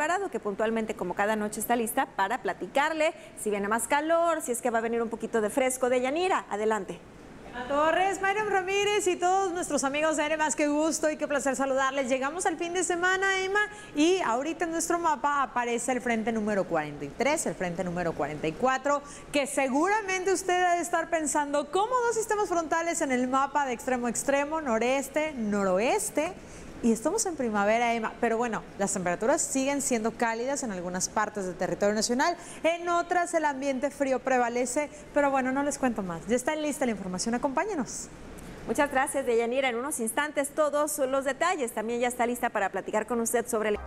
Alvarado, que puntualmente, como cada noche, está lista para platicarle si viene más calor, si es que va a venir un poquito de fresco. Deyanira, adelante. Emma Torres, Myriam Ramírez y todos nuestros amigos de Arema, qué gusto y qué placer saludarles. Llegamos al fin de semana, Emma, y ahorita en nuestro mapa aparece el frente número 43, el frente número 44, que seguramente usted ha de estar pensando cómo dos sistemas frontales en el mapa de extremo a extremo, noreste, noroeste. Y estamos en primavera, Emma, pero bueno, las temperaturas siguen siendo cálidas en algunas partes del territorio nacional, en otras el ambiente frío prevalece, pero bueno, no les cuento más. Ya está lista la información, acompáñenos. Muchas gracias, Deyanira. En unos instantes todos los detalles. También ya está lista para platicar con usted sobre el...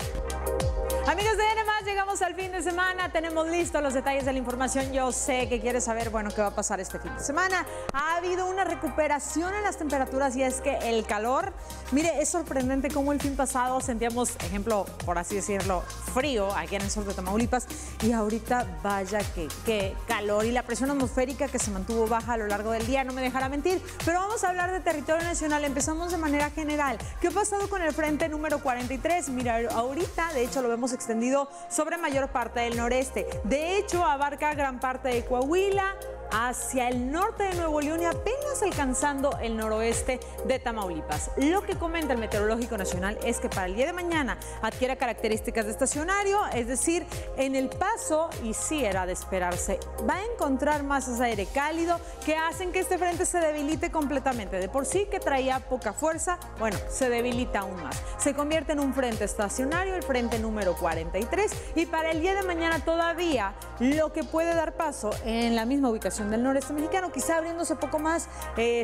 Amigos de Arema, llegamos al fin de semana, tenemos listos los detalles de la información. Yo sé que quieres saber, bueno, qué va a pasar este fin de semana. Ha habido una recuperación en las temperaturas y es que el calor, mire, es sorprendente cómo el fin pasado sentíamos, ejemplo, por así decirlo, frío aquí en el sur de Tamaulipas y ahorita vaya que calor, y la presión atmosférica que se mantuvo baja a lo largo del día, no me dejará mentir. Pero vamos a hablar de territorio nacional, empezamos de manera general. ¿Qué ha pasado con el frente número 43? Mira, ahorita, de hecho, lo vemos extendido sobre mayor parte del noreste. De hecho, abarca gran parte de Coahuila, hacia el norte de Nuevo León y apenas alcanzando el noroeste de Tamaulipas. Lo que comenta el Meteorológico Nacional es que para el día de mañana adquiera características de estacionario, es decir, en el paso, y sí era de esperarse, va a encontrar masas de aire cálido que hacen que este frente se debilite completamente. De por sí que traía poca fuerza, bueno, se debilita aún más. Se convierte en un frente estacionario, el frente número 43, y para el día de mañana todavía lo que puede dar paso en la misma ubicación del noreste mexicano, quizá abriéndose poco más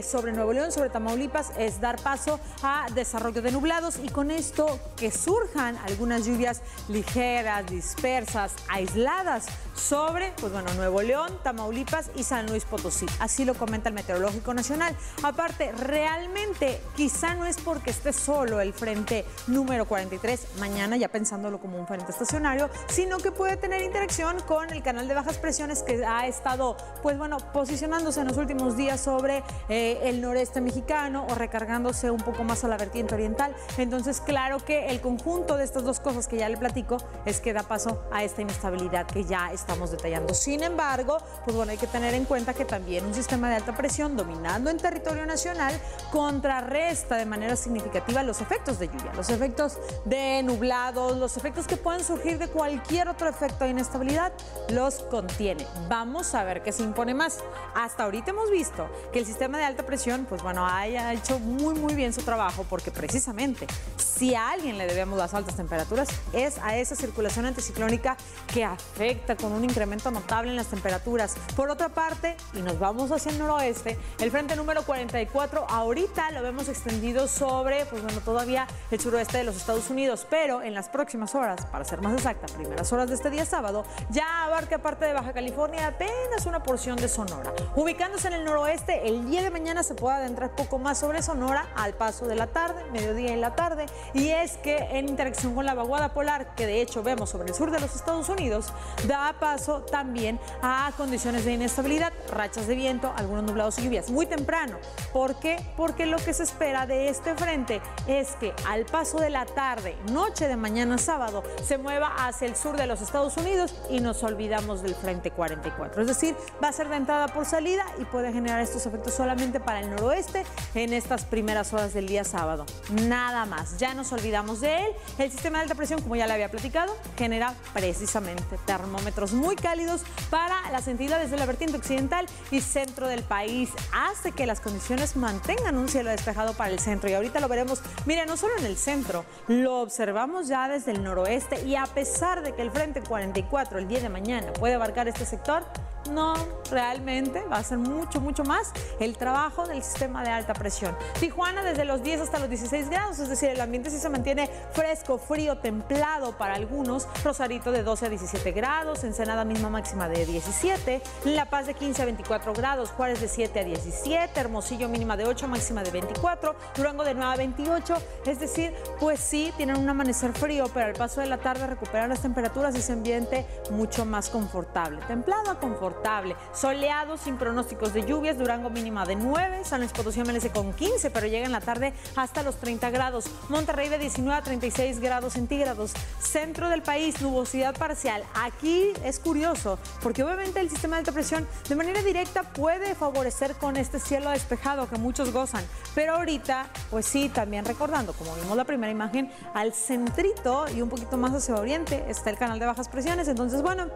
sobre Nuevo León, sobre Tamaulipas, es dar paso a desarrollo de nublados y con esto que surjan algunas lluvias ligeras, dispersas, aisladas sobre, pues bueno, Nuevo León, Tamaulipas y San Luis Potosí. Así lo comenta el Meteorológico Nacional. Aparte, realmente quizá no es porque esté solo el frente número 43 mañana, ya pensándolo como un frente estacionario, sino que puede tener interacción con el canal de bajas presiones que ha estado, pues bueno, posicionándose en los últimos días sobre el noreste mexicano o recargándose un poco más a la vertiente oriental. Entonces, claro que el conjunto de estas dos cosas que ya le platico es que da paso a esta inestabilidad que ya estamos detallando. Sin embargo, pues bueno, hay que tener en cuenta que también un sistema de alta presión dominando en territorio nacional contrarresta de manera significativa los efectos de lluvia, los efectos de nublados, los efectos que pueden surgir de cualquier otro efecto de inestabilidad, los contiene. Vamos a ver qué se impone más. Hasta ahorita hemos visto que el sistema de alta presión, pues bueno, haya hecho muy bien su trabajo, porque precisamente si a alguien le debemos las altas temperaturas es a esa circulación anticiclónica que afecta con un incremento notable en las temperaturas. Por otra parte, y nos vamos hacia el noroeste, el frente número 44 ahorita lo vemos extendido sobre, pues bueno, todavía el suroeste de los Estados Unidos, pero en las próximas horas, para ser más exacta, primeras horas de este día sábado, ya abarca parte de Baja California, apenas una porción de Sonora. Ubicándose en el noroeste, el día de mañana se puede adentrar poco más sobre Sonora al paso de la tarde, mediodía y la tarde, y es que en interacción con la vaguada polar, que de hecho vemos sobre el sur de los Estados Unidos, da paso también a condiciones de inestabilidad, rachas de viento, algunos nublados y lluvias muy temprano. ¿Por qué? Porque lo que se espera de este frente es que al paso de la tarde, noche de mañana sábado, se mueva hacia el sur de los Estados Unidos y nos olvidamos del frente 44, es decir, va a ser de entrada por salida y puede generar estos efectos solamente para el noroeste en estas primeras horas del día sábado. Nada más, ya nos olvidamos de él. El sistema de alta presión, como ya le había platicado, genera precisamente termómetros muy cálidos para las entidades de la vertiente occidental y centro del país. Hace que las condiciones mantengan un cielo despejado para el centro y ahorita lo veremos. Mira, no solo en el centro, lo observamos ya desde el noroeste y a pesar de que el frente 44 el día de mañana puede abarcar este sector, no, realmente va a ser mucho más el trabajo del sistema de alta presión. Tijuana desde los 10 hasta los 16 grados, es decir, el ambiente sí se mantiene fresco, frío, templado para algunos. Rosarito de 12 a 17 grados, Ensenada misma máxima de 17, La Paz de 15 a 24 grados, Juárez de 7 a 17, Hermosillo mínima de 8, máxima de 24, Durango de 9 a 28, es decir, pues sí, tienen un amanecer frío, pero al paso de la tarde recuperan las temperaturas y ese ambiente mucho más es confortable, templado a confortable, soleado, sin pronósticos de lluvias. Durango mínima de 9, San Luis Potosí amanece con 15, pero llega en la tarde hasta los 30 grados. Monterrey de 19 a 36 grados centígrados. Centro del país, nubosidad parcial. Aquí es curioso, porque obviamente el sistema de alta presión de manera directa puede favorecer con este cielo despejado que muchos gozan, pero ahorita, pues sí, también recordando, como vimos la primera imagen, al centrito y un poquito más hacia oriente está el canal de bajas presiones. Entonces, bueno,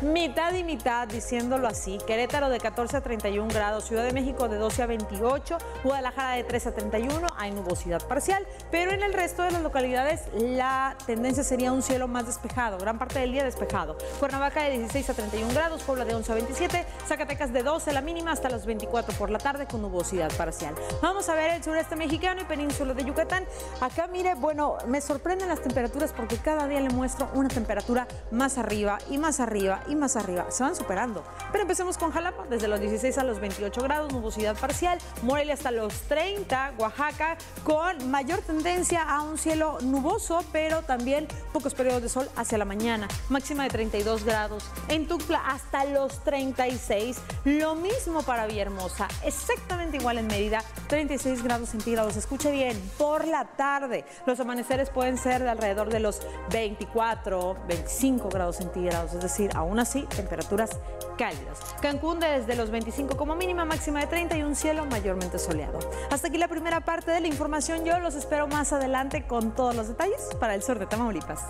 mitad y mitad, diciéndolo así. Querétaro de 14 a 31 grados, Ciudad de México de 12 a 28, Guadalajara de 13 a 31, hay nubosidad parcial, pero en el resto de las localidades la tendencia sería un cielo más despejado, gran parte del día despejado. Cuernavaca de 16 a 31 grados, Puebla de 11 a 27, Zacatecas de 12 la mínima hasta los 24 por la tarde con nubosidad parcial. Vamos a ver el sureste mexicano y península de Yucatán. Acá, mire, bueno, me sorprenden las temperaturas porque cada día le muestro una temperatura más arriba y más arriba y más arriba. Se van superando. Pero empecemos con Jalapa, desde los 16 a los 28 grados, nubosidad parcial, Morelia hasta los 30, Oaxaca con mayor tendencia a un cielo nuboso, pero también pocos periodos de sol hacia la mañana, máxima de 32 grados, en Tuxtla hasta los 36, lo mismo para Villahermosa, exactamente igual en Mérida, 36 grados centígrados, escuche bien, por la tarde, los amaneceres pueden ser de alrededor de los 24, 25 grados centígrados, es decir, aún así, temperaturas cálidas. Cancún desde los 25 como mínima, máxima de 30 y un cielo mayormente soleado. Hasta aquí la primera parte de la información, yo los espero más adelante con todos los detalles para el sur de Tamaulipas.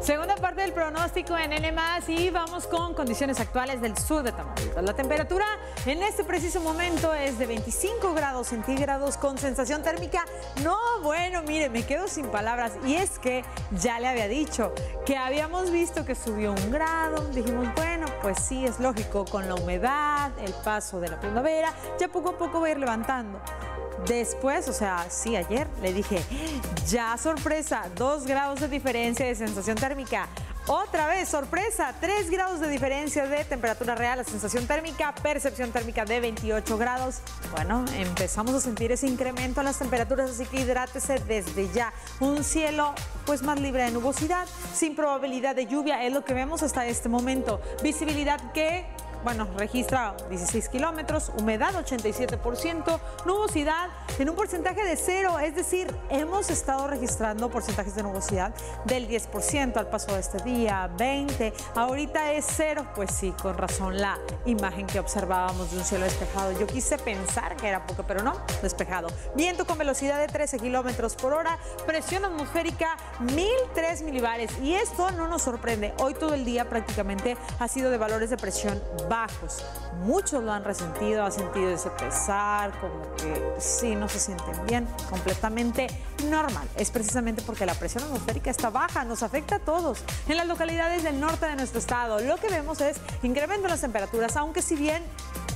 Segunda parte del pronóstico en N+, y vamos con condiciones actuales del sur de Tamaulipas. La temperatura en este preciso momento es de 25 grados centígrados con sensación térmica. No, bueno, mire, me quedo sin palabras. Y es que ya le había dicho que habíamos visto que subió un grado. Dijimos, bueno, pues sí, es lógico con la humedad, el paso de la primavera. Ya poco a poco va a ir levantando. Después, o sea, sí, ayer le dije, ya sorpresa, 2 grados de diferencia de sensación térmica. Otra vez, sorpresa, 3 grados de diferencia de temperatura real a sensación térmica, percepción térmica de 28 grados. Bueno, empezamos a sentir ese incremento en las temperaturas, así que hidrátese desde ya. Un cielo pues más libre de nubosidad, sin probabilidad de lluvia, es lo que vemos hasta este momento. Visibilidad que... bueno, registra 16 kilómetros, humedad 87%, nubosidad en un porcentaje de 0, es decir, hemos estado registrando porcentajes de nubosidad del 10% al paso de este día, 20, ahorita es 0, pues sí, con razón la imagen que observábamos de un cielo despejado. Yo quise pensar que era poco, pero no, despejado. Viento con velocidad de 13 kilómetros por hora, presión atmosférica 1003 milibares, y esto no nos sorprende, hoy todo el día prácticamente ha sido de valores de presión bajos. Muchos lo han resentido, ha sentido ese pesar, como que sí, no se sienten bien, completamente normal. Es precisamente porque la presión atmosférica está baja, nos afecta a todos. En las localidades del norte de nuestro estado, lo que vemos es incremento en las temperaturas, aunque si bien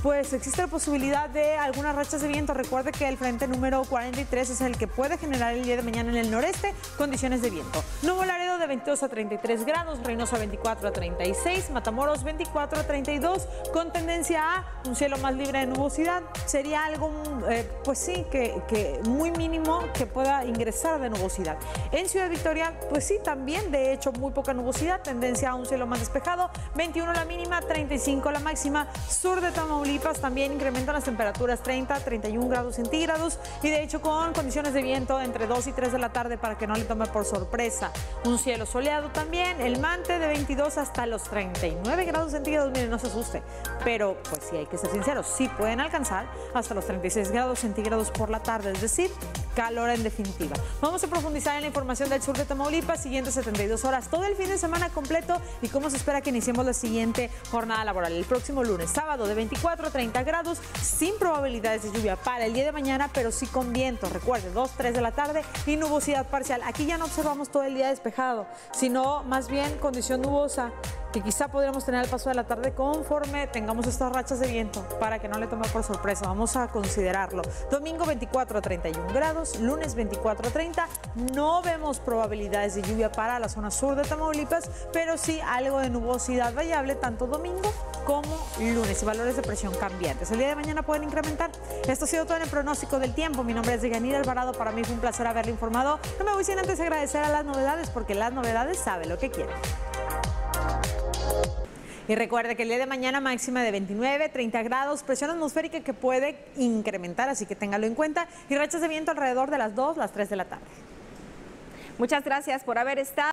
pues existe la posibilidad de algunas rachas de viento. Recuerde que el frente número 43 es el que puede generar el día de mañana en el noreste condiciones de viento. Nuevo Laredo de 22 a 33 grados, Reynosa 24 a 36, Matamoros 24 a 32, con tendencia a un cielo más libre de nubosidad. Sería algo, pues sí, que muy mínimo que pueda ingresar de nubosidad. En Ciudad Victoria, pues sí, también, de hecho, muy poca nubosidad, tendencia a un cielo más despejado, 21 la mínima, 35 la máxima. Sur de Tamaulipas también incrementan las temperaturas 30 a 31 grados centígrados y de hecho con condiciones de viento entre 2 y 3 de la tarde para que no le tome por sorpresa. Un cielo soleado también, el Mante de 22 hasta los 39 grados centígrados, miren, no se asuste, pero pues sí hay que ser sinceros, sí pueden alcanzar hasta los 36 grados centígrados por la tarde, es decir, calor en definitiva. Vamos a profundizar en la información del sur de Tamaulipas, siguientes 72 horas, todo el fin de semana completo y cómo se espera que iniciemos la siguiente jornada laboral. El próximo lunes, sábado de 24 a 30 grados, sin probabilidades de lluvia para el día de mañana, pero sí con viento. Recuerde, 2, 3 de la tarde y nubosidad parcial. Aquí ya no observamos todo el día despejado, sino más bien condición nubosa. que quizá podríamos tener al paso de la tarde conforme tengamos estas rachas de viento, para que no le tome por sorpresa. Vamos a considerarlo. Domingo 24 a 31 grados, lunes 24 a 30. No vemos probabilidades de lluvia para la zona sur de Tamaulipas, pero sí algo de nubosidad variable tanto domingo como lunes, y valores de presión cambiantes. El día de mañana pueden incrementar. Esto ha sido todo en el pronóstico del tiempo. Mi nombre es Deyanira Alvarado. Para mí fue un placer haberle informado. No me voy sin antes agradecer a las novedades, porque las novedades saben lo que quieren. Y recuerde que el día de mañana máxima de 29, 30 grados, presión atmosférica que puede incrementar, así que téngalo en cuenta, y rachas de viento alrededor de las 2, las 3 de la tarde. Muchas gracias por haber estado.